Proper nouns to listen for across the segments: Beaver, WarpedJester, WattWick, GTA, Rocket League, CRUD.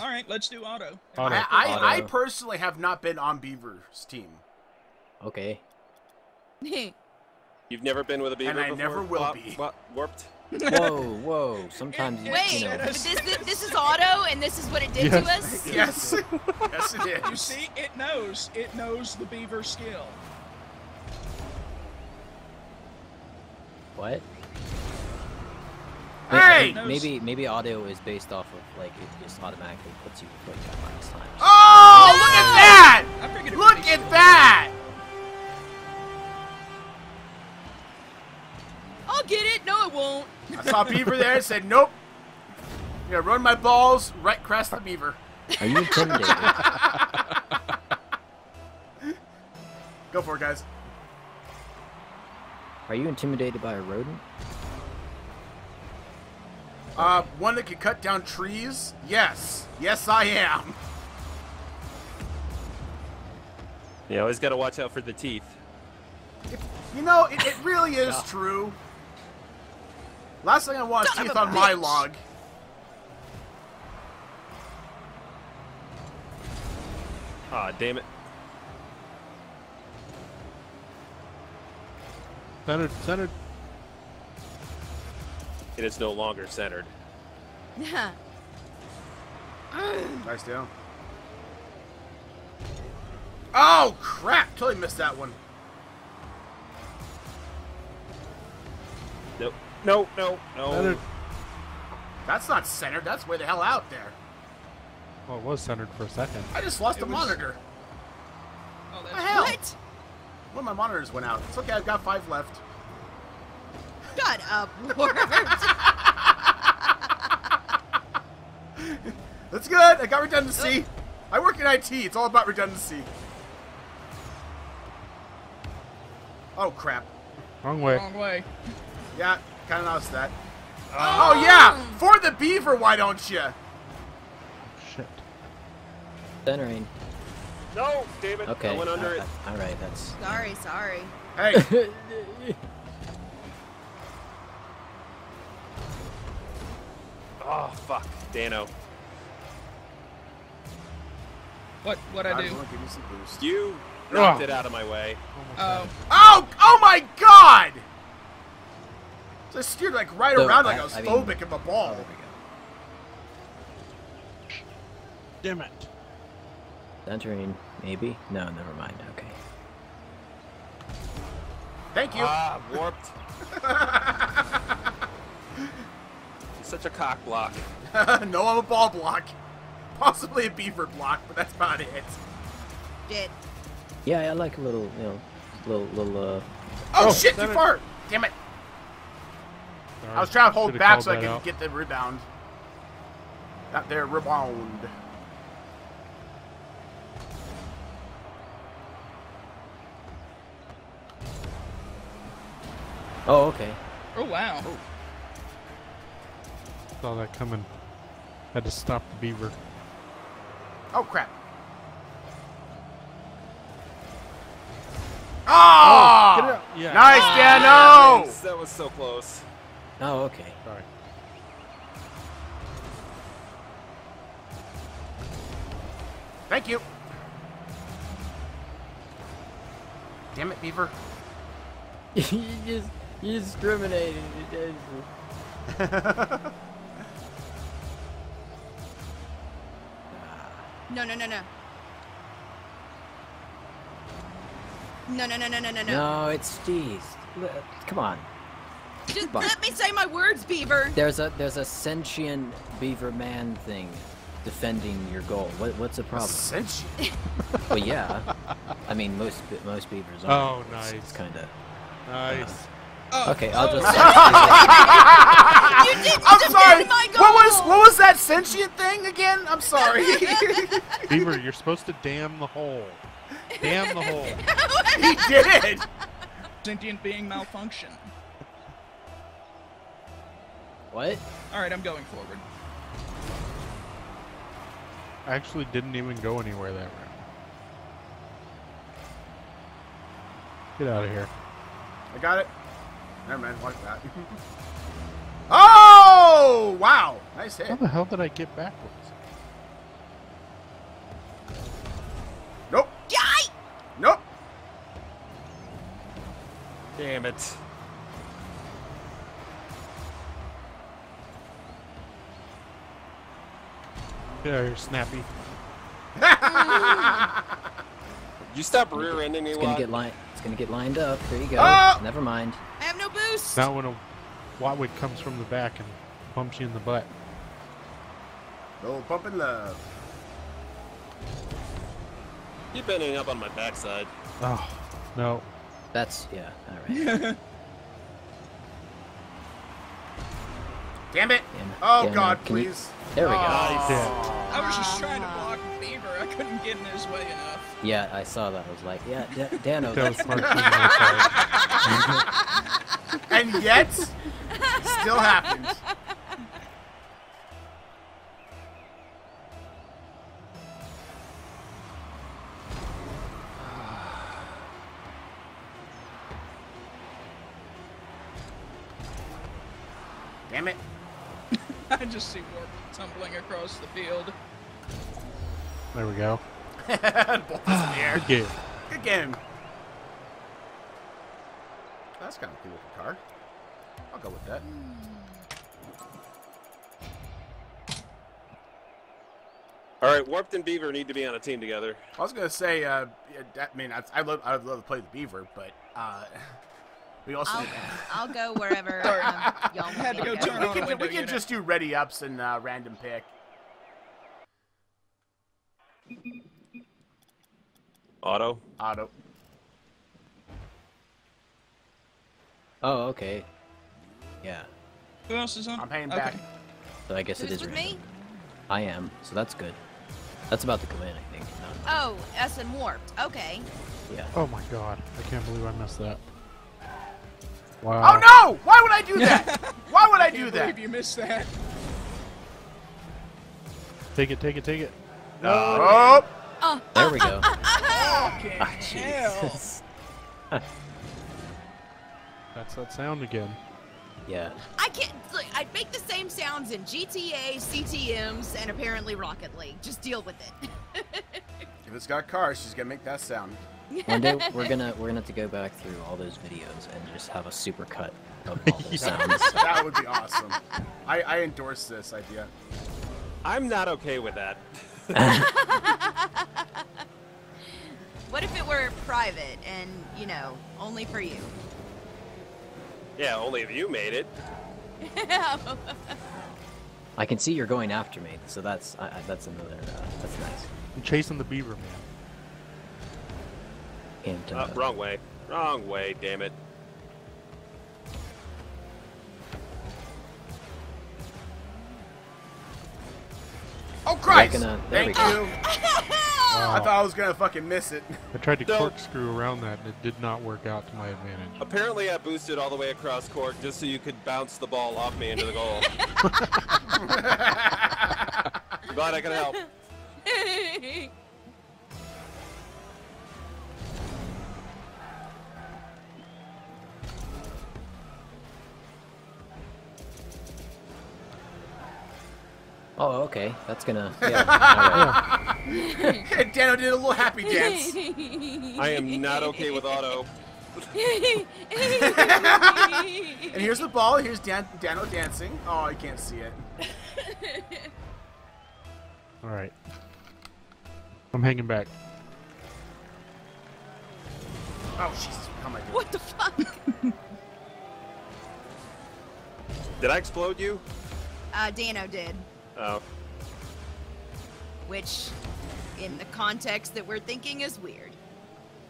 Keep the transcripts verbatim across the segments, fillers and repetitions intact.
All right, let's do auto. auto. I, I, auto. I personally have not been on Beaver's team. Okay. You've never been with a Beaver and before? I never will Wop, be. Wop, warped. Whoa, whoa. Sometimes it, you Wait, you know. this, this, this is auto, and this is what it did yes. to us? Yes. Yes, it is. You see, it knows. It knows the Beaver skill. What? Hey! Maybe maybe audio is based off of like it just automatically puts you like that last time. Oh, no! Look at that! Look at cool. that! I'll get it. No, it won't. I saw Beaver there and said, "Nope." I'm gonna run my balls right across the Beaver. Are you intimidated? Go for it, guys. Are you intimidated by a rodent? Uh, one that could cut down trees? Yes. Yes, I am. You always got to watch out for the teeth. It, you know, it, it really is yeah. true. Last thing I want is teeth on bitch. my log. Ah, oh, damn it. Centered, centered. It is no longer centered. Yeah. Nice down. Oh, crap! Totally missed that one. Nope. No, no, no. Centered. That's not centered. That's way the hell out there. Well, it was centered for a second. I just lost it a was... monitor. Oh, that's... What? What? One of my monitors went out. It's okay. I've got five left. Shut up, Ward. That's good. I got redundancy. I work in I T. It's all about redundancy. Oh, crap. Wrong way. Wrong way. Yeah, kind of noticed that. Oh. oh, yeah. For the Beaver, why don't you? Shit. Centering. No, David. Okay. I went under uh, it. All right, that's... Sorry, sorry. Hey. Oh, fuck, Dano. What, what I do? I give you some boost. You knocked oh. it out of my way. Oh. Oh, oh my God! So I steered like right so around I, like I was I phobic mean, of a ball. Oh, damn it. Centering, maybe? No, never mind, okay. Thank you. Ah, warped. Such a cock block. No, I'm a ball block. Possibly a Beaver block, but that's about it. Shit. Yeah, I like a little, you know, little, little, uh... Oh, oh shit, too far! Damn it. Sorry. I was trying to hold Should've back so I could out. get the rebound. Not there, rebound. Oh, okay. Oh, wow. Oh. Saw that coming. Had to stop the Beaver. Oh crap! Oh! Get it out. Yeah. Nice, oh, Dano. Yeah, that was so close. Oh, okay. Sorry. Thank you. Damn it, Beaver! you just you discriminated. No, no, no, no. No, no, no, no, no, no, no. No, it's jeez. Come on. Just Come on. let me say my words, Beaver. There's a there's a sentient Beaver man thing defending your goal. What what's the problem? Sentient. Well, yeah. I mean, most most beavers are. Oh, nice. It's, it's kind of nice. Uh, Oh, okay, I'll just. you did, you I'm sorry. My goal. What was what was that sentient thing again? I'm sorry. Beaver, you're supposed to damn the hole. Damn the hole. He did it. Sentient being malfunction. What? All right, I'm going forward. I actually didn't even go anywhere that round. Get out of here. I got it. Never mind, like that. Oh! Wow! Nice hit. How the hell did I get backwards? Damn it. Yeah, you're snappy. You stop rear-ending me. It's gonna get lined. It's gonna get lined up. There you go. Oh! Never mind. I have no boost. Not when a WattWick comes from the back and pumps you in the butt. No pumping love. You're bending up on my backside. Oh no. That's yeah. All right. Damn it! Damn it. Oh Damn God, it. please. You... There we go. Nice. Yeah. I was just trying to block Beaver. I couldn't get in his way enough. Yeah, I saw that. I was like, yeah, D Dano. And yet, still happens. Damn it. I just see Warp tumbling across the field. There we go. Ah, good game. Good game. That's kind of cool with the car. I'll go with that. All right, Warped and Beaver need to be on a team together. I was gonna say, uh, I mean, I, I love, I would love to play the Beaver, but uh, we also. I'll, I'll go wherever um, y'all had to go. Turn we on can, we can just do ready ups and uh, random pick. Auto. Auto. Oh, okay. Yeah. Who else is on? I'm paying okay. back. So I guess Who's it is with random. me? I am, so that's good. That's about to come in, I think. No, no. Oh, S and Warped. Okay. Yeah. Oh my God. I can't believe I missed that. Wow. Oh no! Why would I do that? Why would I, I do can't that? Believe you missed that. Take it, take it, take it. No. Oh. Uh, there uh, we go. Uh, uh, uh, okay. Oh, Jesus. That's that sound again. Yeah. I can't. Look, I make the same sounds in G T A, C T Ms, and apparently Rocket League. Just deal with it. If it's got cars, she's gonna make that sound. One day we're gonna we're gonna have to go back through all those videos and just have a super cut of all those sounds. That would be awesome. I I endorse this idea. I'm not okay with that. What if it were private and, you know, only for you? Yeah, only if you made it. I can see you're going after me, so that's I, I, that's another uh, that's nice. I'm chasing the Beaver, man. And, uh, uh, wrong way, wrong way, damn it. Oh Christ! Gonna, Thank you. Wow. I thought I was gonna fucking miss it. I tried to so, corkscrew around that, and it did not work out to my advantage. Apparently, I boosted all the way across court just so you could bounce the ball off me into the goal. Glad I could help. Oh, okay. That's gonna. Yeah. Right. Yeah. Dano did a little happy dance. I am not okay with auto. And here's the ball. Here's Dan Dano dancing. Oh, I can't see it. All right. I'm hanging back. Oh, Jesus. How am I doing? What the fuck? Did I explode you? Uh, Dano did. Oh. Which, in the context that we're thinking, is weird.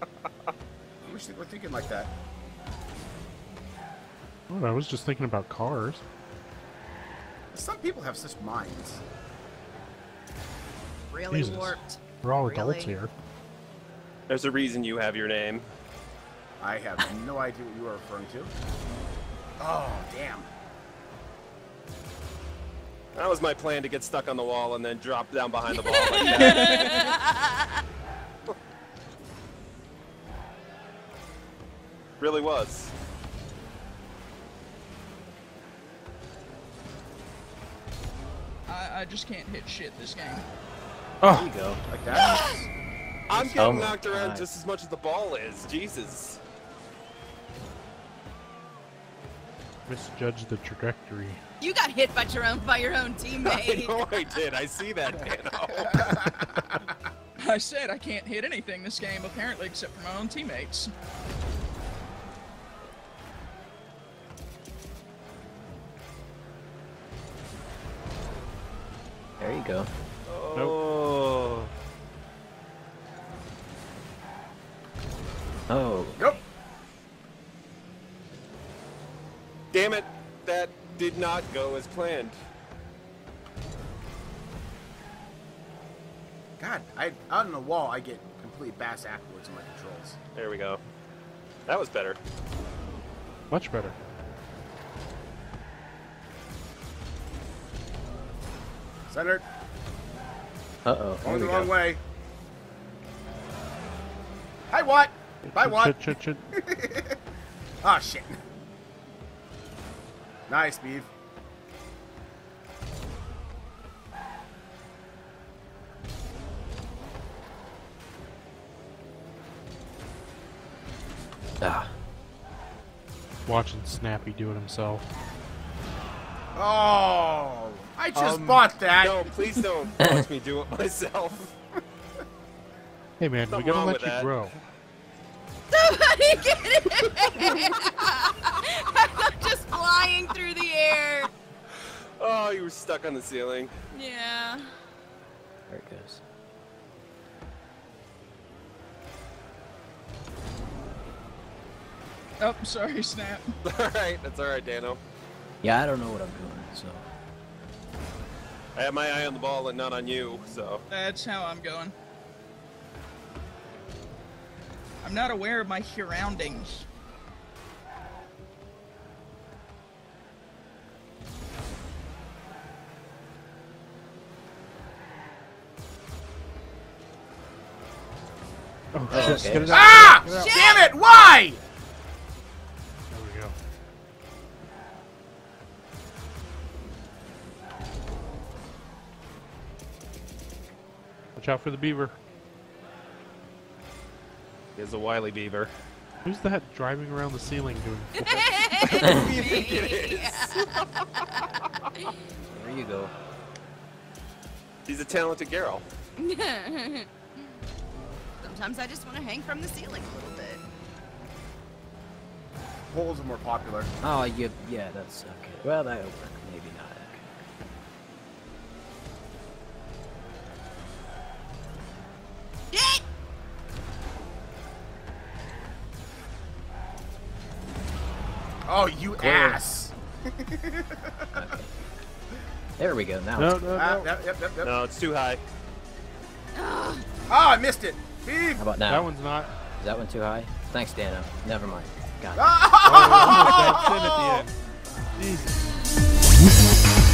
I wish that we're thinking like that. Well, I was just thinking about cars. Some people have such minds. Really Jesus. Warped. We're all really? adults here. There's a reason you have your name. I have no idea what you are referring to. Oh, damn. That was my plan, to get stuck on the wall and then drop down behind the ball like that. Really was. I, I just can't hit shit this game. Oh. There you go. Like that. I'm getting oh knocked around God. just as much as the ball is. Jesus. misjudged the trajectory. You got hit by your own by your own teammate. I know I did. I see that, Dano. I said I can't hit anything this game apparently except for my own teammates. There you go. Oh. Nope. Oh. Nope. Damn it! That did not go as planned. God, I out on the wall, I get complete bass afterwards on my controls. There we go. That was better. Much better. Centered. Uh-oh. Going the wrong way. Hi, Watt. Bye, Watt. Ah, shit. Nice, Beav. Ah. Watching Snappy do it himself. Oh! I just um, bought that! No, please don't watch me do it myself. Hey man, we're gonna let you that. grow. Somebody get it! I'm just flying through the air. Oh, you were stuck on the ceiling. Yeah. There it goes. Oh, sorry, Snap. Alright, that's alright, Dano. Yeah, I don't know what I'm doing, so. I have my eye on the ball and not on you, so. That's how I'm going. I'm not aware of my surroundings. Oh, oh shit. Okay. Ah! Shit. Damn it! Why? There we go. Watch out for the beaver. Is a wily beaver. Who's that driving around the ceiling doing? There you go. He's a talented girl. Sometimes I just want to hang from the ceiling a little bit. Poles are more popular. Oh, you, yeah, that's okay. Well, that'll work. Maybe not. Oh, you Clear. ass! Okay. There we go. Now. No, no, no. Uh, yep, yep, yep. No, it's too high. Ah, oh, I missed it. Beep. How about now? That one's not. Is that one too high? Thanks, Dano. Never mind. Got it. Oh, oh, that's it at the end. Jesus.